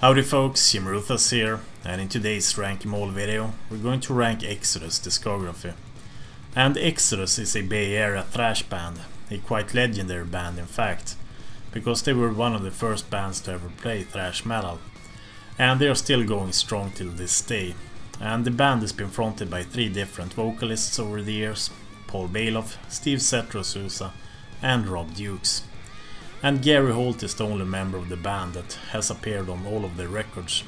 Howdy folks, Jim Ruthas here, and in today's Rank 'Em All video we're going to rank Exodus discography. And Exodus is a Bay Area thrash band, a quite legendary band in fact, because they were one of the first bands to ever play thrash metal. And they are still going strong till this day. And the band has been fronted by three different vocalists over the years, Paul Baloff, Steve 'Zetro' Souza and Rob Dukes. And Gary Holt is the only member of the band that has appeared on all of their records.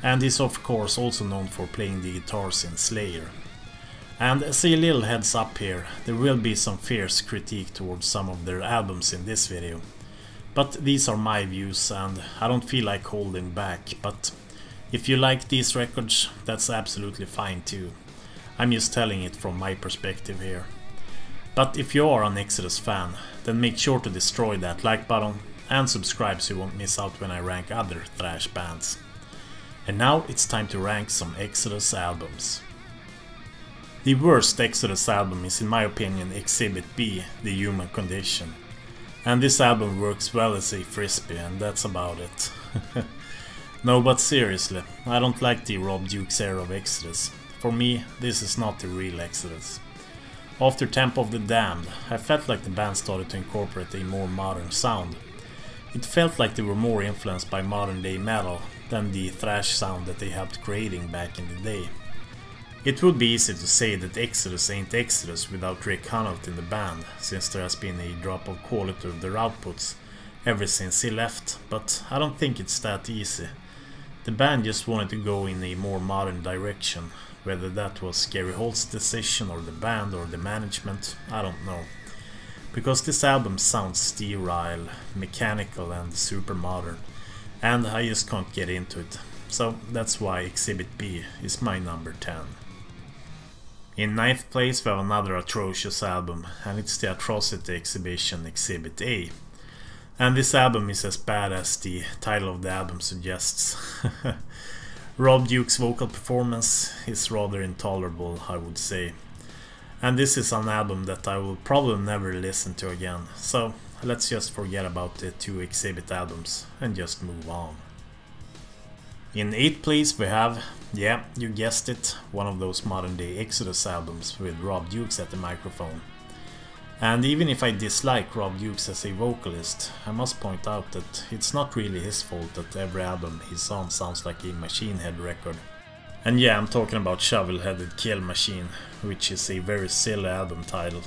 And is of course also known for playing the guitars in Slayer. And as a little heads up here, there will be some fierce critique towards some of their albums in this video. But these are my views and I don't feel like holding back, but if you like these records, that's absolutely fine too. I'm just telling it from my perspective here. But if you are an Exodus fan, then make sure to destroy that like button and subscribe so you won't miss out when I rank other thrash bands. And now it's time to rank some Exodus albums. The worst Exodus album is in my opinion Exhibit B, The Human Condition. And this album works well as a frisbee and that's about it. No, but seriously, I don't like the Rob Dukes era of Exodus. For me, this is not the real Exodus. After Tempo of the Damned, I felt like the band started to incorporate a more modern sound. It felt like they were more influenced by modern day metal than the thrash sound that they helped creating back in the day. It would be easy to say that Exodus ain't Exodus without Rick Honnold in the band, since there has been a drop of quality of their outputs ever since he left, but I don't think it's that easy. The band just wanted to go in a more modern direction. Whether that was Gary Holt's decision or the band or the management, I don't know. Because this album sounds sterile, mechanical and super modern. And I just can't get into it. So that's why Exhibit B is my number 10. In 9th place we have another atrocious album, and it's the Atrocity Exhibition Exhibit A. And this album is as bad as the title of the album suggests. Rob Duke's vocal performance is rather intolerable, I would say. And this is an album that I will probably never listen to again, so let's just forget about the two Exhibit albums and just move on. In 8th place we have, yeah, you guessed it, one of those modern day Exodus albums with Rob Dukes at the microphone. And even if I dislike Rob Dukes as a vocalist, I must point out that it's not really his fault that every album he's on sounds like a Machine Head record. And yeah, I'm talking about Shovel Headed Kill Machine, which is a very silly album title.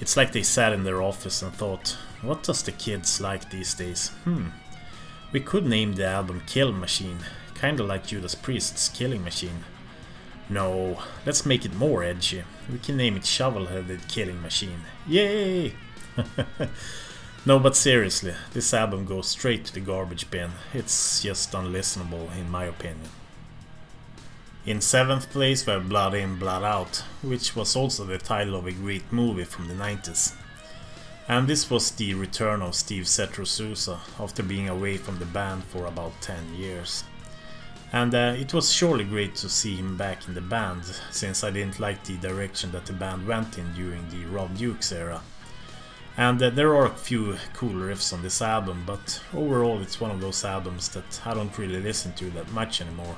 It's like they sat in their office and thought, what does the kids like these days? We could name the album Kill Machine, kinda like Judas Priest's Killing Machine. No, let's make it more edgy. We can name it Shovel Headed Killing Machine. Yay! No, but seriously, this album goes straight to the garbage bin. It's just unlistenable in my opinion. In 7th place we have Blood In, Blood Out, which was also the title of a great movie from the 90s. And this was the return of Steve 'Zetro' Souza after being away from the band for about 10 years. And it was surely great to see him back in the band, since I didn't like the direction that the band went in during the Rob Dukes era. And there are a few cool riffs on this album, but overall it's one of those albums that I don't really listen to that much anymore.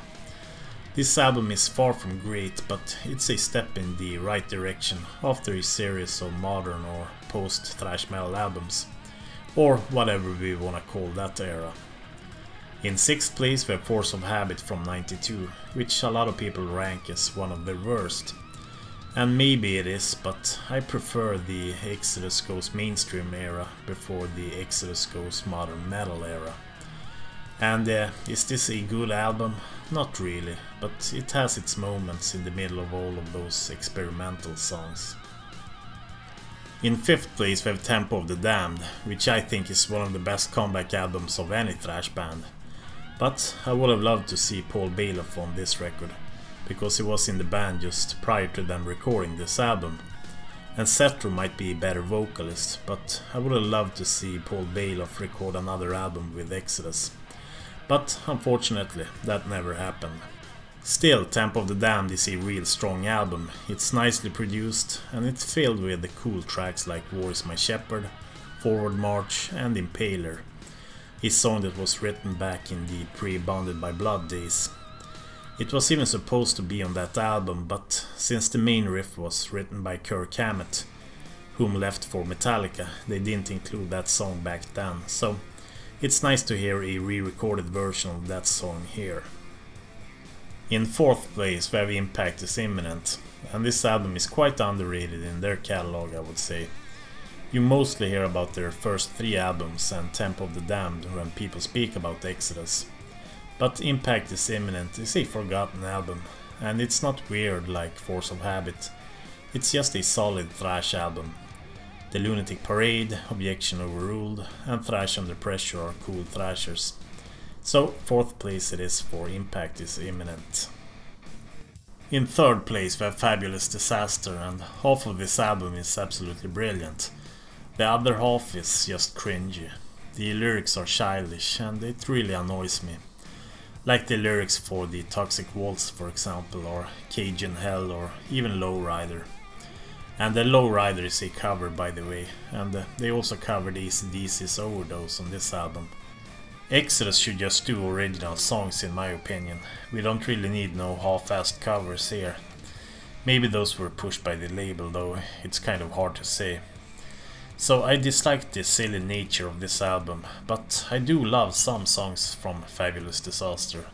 This album is far from great, but it's a step in the right direction after a series of modern or post-thrash metal albums, or whatever we wanna call that era. In 6th place we have Force of Habit from 92, which a lot of people rank as one of the worst. And maybe it is, but I prefer the Exodus goes mainstream era before the Exodus goes modern metal era. And is this a good album? Not really, but it has its moments in the middle of all of those experimental songs. In 5th place we have Tempo of the Damned, which I think is one of the best comeback albums of any thrash band. But I would have loved to see Paul Baloff on this record, because he was in the band just prior to them recording this album. And 'Zetro' might be a better vocalist, but I would have loved to see Paul Baloff record another album with Exodus. But unfortunately, that never happened. Still, Tempo of the Damned is a real strong album. It's nicely produced and it's filled with the cool tracks like War Is My Shepherd, Forward March and Impaler. his song that was written back in the pre-Bonded by Blood days. It was even supposed to be on that album, but since the main riff was written by Kirk Hammett, whom left for Metallica, they didn't include that song back then, so it's nice to hear a re-recorded version of that song here. In fourth place we have Impact is Imminent, and this album is quite underrated in their catalog, I would say. You mostly hear about their first three albums and Tempo of the Damned when people speak about Exodus. But Impact is Imminent is a forgotten album, and it's not weird like Force of Habit, it's just a solid thrash album. The Lunatic Parade, Objection Overruled, and Thrash Under Pressure are cool thrashers. So, fourth place it is for Impact is Imminent. In third place we have Fabulous Disaster, and half of this album is absolutely brilliant. The other half is just cringy. The lyrics are childish, and it really annoys me. Like the lyrics for The Toxic Waltz, for example, or Cajun Hell, or even Lowrider. And the Lowrider is a cover, by the way, and they also covered AC/DC's Overdose on this album. Exodus should just do original songs in my opinion. We don't really need no half-assed covers here. Maybe those were pushed by the label though, it's kind of hard to say. So I dislike the silly nature of this album, but I do love some songs from Fabulous Disaster.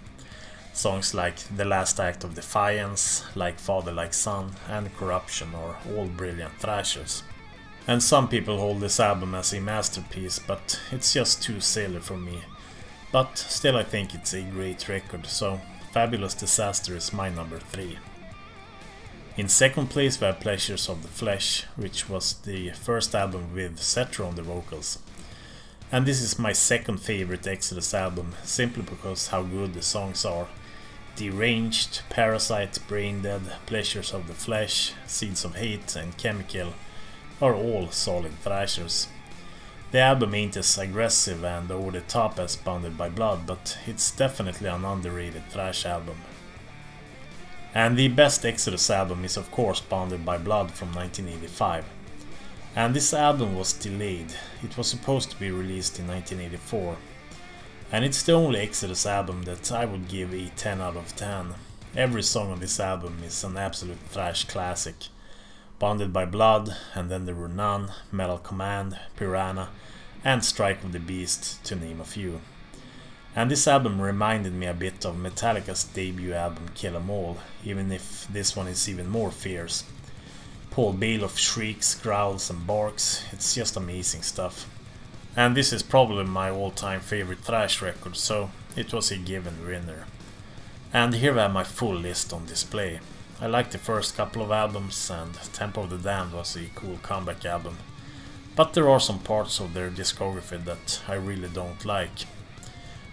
Songs like The Last Act of Defiance, Like Father Like Son, and Corruption are all brilliant thrashers. And some people hold this album as a masterpiece, but it's just too silly for me. But still I think it's a great record, so Fabulous Disaster is my number 3. In second place we have Pleasures of the Flesh, which was the first album with 'Zetro' on the vocals. And this is my second favorite Exodus album, simply because how good the songs are. Deranged, Parasite, Braindead, Pleasures of the Flesh, Seeds of Hate and Chemical are all solid thrashers. The album ain't as aggressive and over the top as Bonded by Blood, but it's definitely an underrated thrash album. And the best Exodus album is of course Bonded by Blood from 1985. And this album was delayed, it was supposed to be released in 1984. And it's the only Exodus album that I would give a 10 out of 10. Every song on this album is an absolute thrash classic. Bonded by Blood, And Then There Were None, Metal Command, Piranha, and Strike of the Beast, to name a few. And this album reminded me a bit of Metallica's debut album Kill 'Em All, even if this one is even more fierce. Paul Baloff shrieks, growls and barks, it's just amazing stuff. And this is probably my all-time favorite thrash record, so it was a given winner. And here I have my full list on display. I liked the first couple of albums, and Tempo of the Damned was a cool comeback album. But there are some parts of their discography that I really don't like.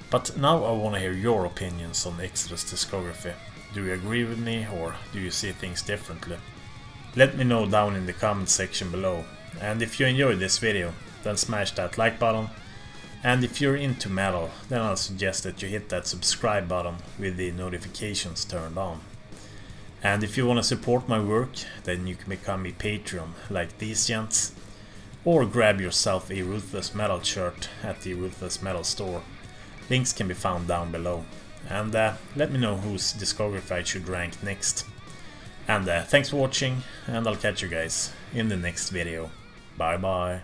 But now I wanna hear your opinions on Exodus discography. Do you agree with me, or do you see things differently? Let me know down in the comment section below. And if you enjoyed this video, then smash that like button. And if you're into metal, then I'll suggest that you hit that subscribe button with the notifications turned on. And if you want to support my work, then you can become a Patreon like these gents, or grab yourself a Ruthless Metal shirt at the Ruthless Metal store. Links can be found down below. And let me know whose discography I should rank next. And thanks for watching, and I'll catch you guys in the next video. Bye bye.